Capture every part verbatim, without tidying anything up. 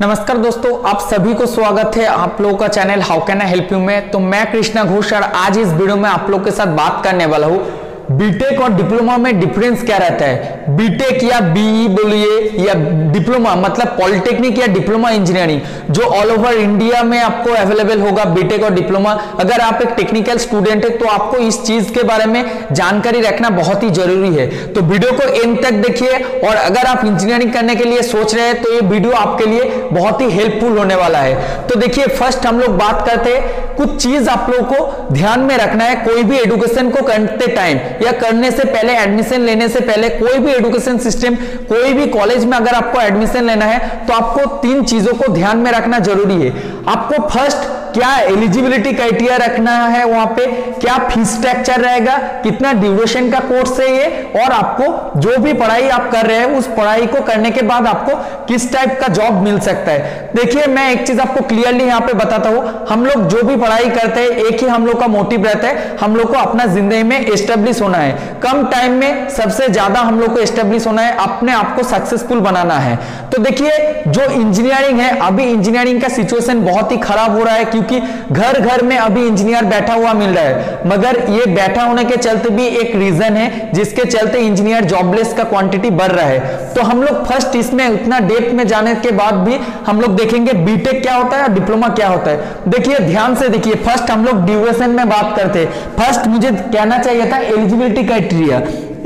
नमस्कार दोस्तों, आप सभी को स्वागत है आप लोगों का channel how can I help you में। तो मैं कृष्णा घोष और आज इस वीडियो में आप लोग के साथ बात करने वाला हूँ बीटेक और डिप्लोमा में डिफरेंस क्या रहता है। बीटेक या बीई बोलिए या डिप्लोमा मतलब पॉलिटेक्निक या डिप्लोमा इंजीनियरिंग जो ऑल ओवर इंडिया में आपको अवेलेबल होगा बीटेक और डिप्लोमा। अगर आप एक टेक्निकल स्टूडेंट है तो आपको इस चीज के बारे में जानकारी रखना बहुत ही जरूरी है। तो वीडियो को एंड तक देखिए और अगर आप इंजीनियरिंग करने के लिए सोच रहे हैं तो ये वीडियो आपके लिए बहुत ही हेल्पफुल होने वाला है। तो देखिए, फर्स्ट हम लोग बात करते हैं कुछ चीज आप लोग को ध्यान में रखना है। कोई भी एडुकेशन को करते टाइम या करने से पहले, एडमिशन लेने से पहले, कोई भी एडुकेशन सिस्टम, कोई भी कॉलेज में अगर आपको एडमिशन लेना है तो आपको तीन चीजों को ध्यान में रखना जरूरी है। आपको फर्स्ट क्या एलिजिबिलिटी क्राइटेरिया रखना है, वहां पे क्या फीस स्ट्रक्चर रहेगा, कितना ड्यूरेशन का कोर्स है ये, और आपको जो भी पढ़ाई आप कर रहे हैं उस पढ़ाई को करने के बाद आपको किस टाइप का जॉब मिल सकता है। देखिए, मैं एक चीज आपको क्लियरली यहाँ पे बताता हूँ, हम लोग जो भी पढ़ाई करते हैं एक ही हम लोग का मोटिव रहता है, हम लोग को अपना जिंदगी में एस्टेब्लिश होना है, कम टाइम में सबसे ज्यादा हम लोग को एस्टेब्लिश होना है, अपने आप को सक्सेसफुल बनाना है। तो देखिए, जो इंजीनियरिंग है, अभी इंजीनियरिंग का सिचुएशन बहुत ही खराब हो रहा है क्योंकि घर घर में अभी इंजीनियर बैठा हुआ मिल रहा है, मगर ये बैठा होने के चलते भी एक रीजन है जिसके चलते इंजीनियर जॉबलेस का क्वांटिटी बढ़ रहा है। तो हम लोग फर्स्ट इसमें उतना डेप्थ में जाने के बाद भी हम लोग देखेंगे बीटेक क्या होता है और डिप्लोमा क्या होता है। देखिए, ध्यान से देखिए, फर्स्ट हम लोग ड्यूरेशन में बात करते हैं। फर्स्ट मुझे कहना चाहिए था eligibility criteria.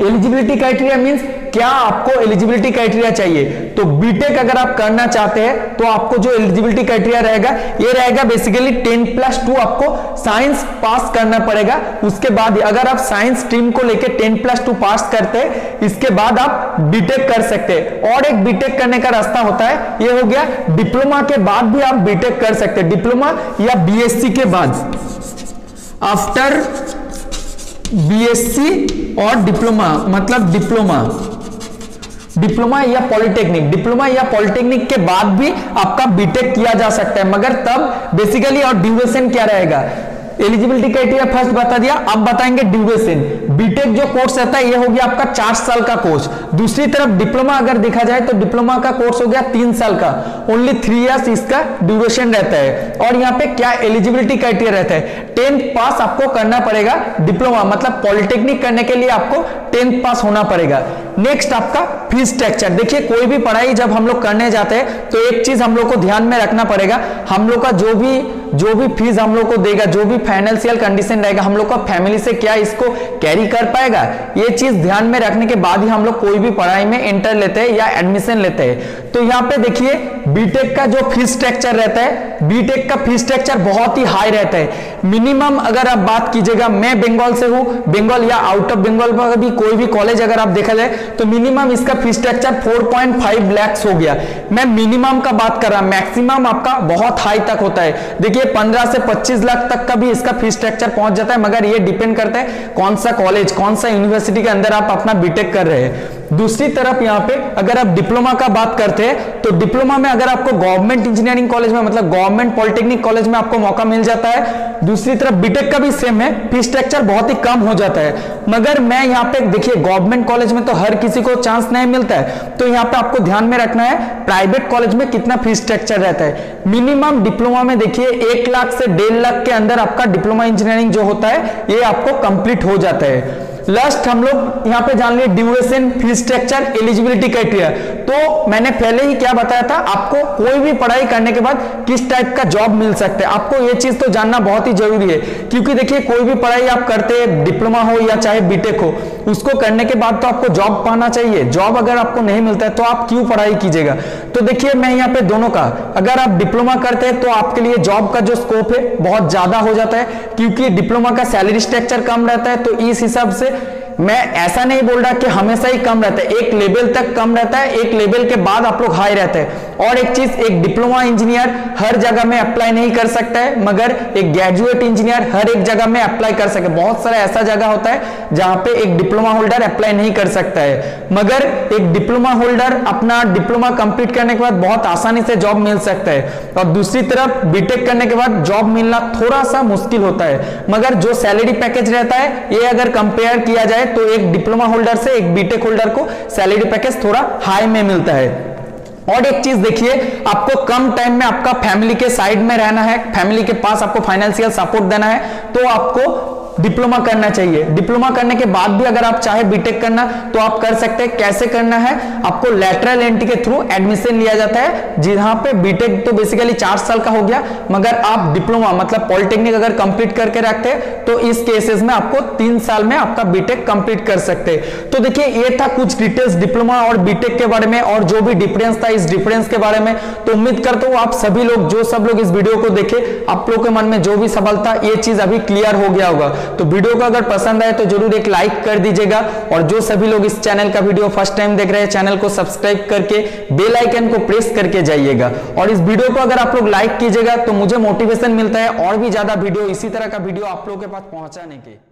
Eligibility criteria means क्या आपको एलिजिबिलिटी क्राइटेरिया चाहिए। तो बीटेक अगर आप करना चाहते हैं तो आपको जो एलिजिबिलिटी क्राइटेरिया रहेगा ये रहेगा बेसिकली टेन प्लस टू आपको साइंस पास करना पड़ेगा। उसके बाद अगर आप साइंस स्ट्रीम को लेके टेन प्लस टू पास करते हैं इसके बाद आप बीटेक कर सकते हैं। और एक बीटेक करने का रास्ता होता है, ये हो गया डिप्लोमा के बाद भी आप बीटेक कर सकते हैं, डिप्लोमा या बीएससी के बाद, आफ्टर बीएससी और डिप्लोमा मतलब डिप्लोमा डिप्लोमा या पॉलिटेक्निक डिप्लोमा या पॉलिटेक्निक के बाद भी आपका बीटेक किया जा सकता है, मगर तब बेसिकली और ड्यूरेशन क्या रहेगा। एलिजिबिलिटी क्राइटेरिया फर्स्ट बता दिया, अब बताएंगे ड्यूरेशन। बीटेक जो कोर्स रहता है ये हो गया आपका चार साल का कोर्स। दूसरी तरफ डिप्लोमा अगर देखा जाए तो डिप्लोमा का कोर्स हो गया तीन साल का, ओनली थ्री इयर्स इसका ड्यूरेशन रहता है। और यहाँ पे क्या एलिजिबिलिटी क्राइटेरिया रहता है, टेंथ पास आपको करना पड़ेगा, डिप्लोमा मतलब पॉलिटेक्निक करने के लिए आपको टेंथ पास होना पड़ेगा। नेक्स्ट आपका फीस स्ट्रक्चर। देखिए, कोई भी पढ़ाई जब हम लोग करने जाते हैं तो एक चीज हम लोग को ध्यान में रखना पड़ेगा, हम लोग का जो भी जो भी फीस हम लोग को देगा, जो भी फाइनेंशियल कंडीशन रहेगा, हम लोग का फैमिली से क्या इसको कैरी कर पाएगा, ये चीज ध्यान में रखने के बाद ही हम लोग कोई भी पढ़ाई में एंटर लेते हैं या एडमिशन लेते हैं। तो यहाँ पे देखिए, बीटेक का जो फीस स्ट्रक्चर रहता है, बीटेक का फीस स्ट्रक्चर बहुत ही हाई रहता है। मिनिमम अगर आप बात कीजिएगा, मैं बंगाल से हूँ, बंगाल या आउट ऑफ बंगाल पर भी कोई भी कॉलेज अगर आप देखा जाए तो मिनिमम इसका fees structure four point five lakh हो गया। मैं मिनिमम का बात कर रहा हूं, मैक्सिमम आपका बहुत हाई तक होता है। देखिए, पंद्रह से पच्चीस लाख तक का भी इसका फीस स्ट्रक्चर पहुंच जाता है, मगर ये डिपेंड करता है कौन सा कॉलेज, कौन सा यूनिवर्सिटी के अंदर आप अपना बीटेक कर रहे हैं। दूसरी तरफ यहाँ पे अगर आप डिप्लोमा का बात करते हैं तो डिप्लोमा में अगर आपको गवर्नमेंट इंजीनियरिंग कॉलेज में मतलब गवर्नमेंट पॉलिटेक्निक कॉलेज में आपको मौका मिल जाता है। दूसरी तरफ बीटेक का भी सेम है, फीस स्ट्रक्चर बहुत ही कम हो जाता है, मगर मैं यहाँ पे देखिए, गवर्नमेंट कॉलेज में तो हर किसी को चांस नहीं मिलता है, तो यहाँ पे आपको ध्यान में रखना है प्राइवेट कॉलेज में कितना फीस स्ट्रक्चर रहता है। मिनिमम डिप्लोमा में देखिए एक लाख से डेढ़ लाख के अंदर आपका डिप्लोमा इंजीनियरिंग जो होता है ये आपको कंप्लीट हो जाता है। लास्ट हम लोग यहाँ पे जान लिए duration, fees structure, eligibility criteria. तो मैंने पहले ही क्या बताया था, आपको कोई भी पढ़ाई करने के बाद किस टाइप का जॉब मिल सकता है, आपको ये चीज तो जानना बहुत ही जरूरी है क्योंकि देखिए, कोई भी पढ़ाई आप करते हैं, डिप्लोमा हो या चाहे बीटेक हो, उसको करने के बाद तो आपको जॉब पाना चाहिए। जॉब अगर आपको नहीं मिलता है तो आप क्यों पढ़ाई कीजिएगा। तो देखिए, मैं यहाँ पे दोनों का, अगर आप डिप्लोमा करते हैं तो आपके लिए जॉब का जो स्कोप है बहुत ज्यादा हो जाता है क्योंकि डिप्लोमा का सैलरी स्ट्रक्चर कम रहता है। तो इस हिसाब से मैं ऐसा नहीं बोल रहा कि हमेशा ही कम रहता है, एक लेवल तक कम रहता है, एक लेवल के बाद आप लोग हाई रहते हैं। और एक चीज, एक डिप्लोमा इंजीनियर हर जगह में अप्लाई नहीं कर सकता है, मगर एक ग्रेजुएट इंजीनियर हर एक जगह में अप्लाई कर सके। बहुत सारा ऐसा जगह होता है जहां पे एक डिप्लोमा होल्डर अप्लाई नहीं कर सकता है, मगर एक डिप्लोमा होल्डर अपना डिप्लोमा कंप्लीट करने के बाद बहुत आसानी से जॉब मिल सकता है। और दूसरी तरफ बीटेक करने के बाद जॉब मिलना थोड़ा सा मुश्किल होता है, मगर जो सैलरी पैकेज रहता है ये अगर कंपेयर किया जाए तो एक डिप्लोमा होल्डर से एक बीटेक होल्डर को सैलरी पैकेज थोड़ा हाई में मिलता है। और एक चीज देखिए, आपको कम टाइम में आपका फैमिली के साइड में रहना है, फैमिली के पास आपको फाइनेंशियल सपोर्ट देना है, तो आपको डिप्लोमा करना चाहिए। डिप्लोमा करने के बाद भी अगर आप चाहे बीटेक करना तो आप कर सकते हैं। कैसे करना है, आपको लेटरल एंट्री के थ्रू एडमिशन लिया जाता है, जहां पे बीटेक तो बेसिकली चार साल का हो गया, मगर आप डिप्लोमा मतलब पॉलिटेक्निक अगर कंप्लीट करके रखते हैं तो इस केसेस में आपको तीन साल में आपका बीटेक कंप्लीट कर सकते हैं। तो देखिए ये था कुछ डिटेल्स डिप्लोमा और बीटेक के बारे में और जो भी डिफरेंस था इस डिफरेंस के बारे में। तो उम्मीद करता हूं आप सभी लोग जो सब लोग इस वीडियो को देखे आप लोग के मन में जो भी सवाल था ये चीज अभी क्लियर हो गया होगा। तो वीडियो को अगर पसंद आए तो जरूर एक लाइक कर दीजिएगा और जो सभी लोग इस चैनल का वीडियो फर्स्ट टाइम देख रहे हैं चैनल को सब्सक्राइब करके बेल आइकन को प्रेस करके जाइएगा। और इस वीडियो को अगर आप लोग लाइक कीजिएगा तो मुझे मोटिवेशन मिलता है और भी ज्यादा वीडियो इसी तरह का वीडियो आप लोगों के पास पहुंचाने की।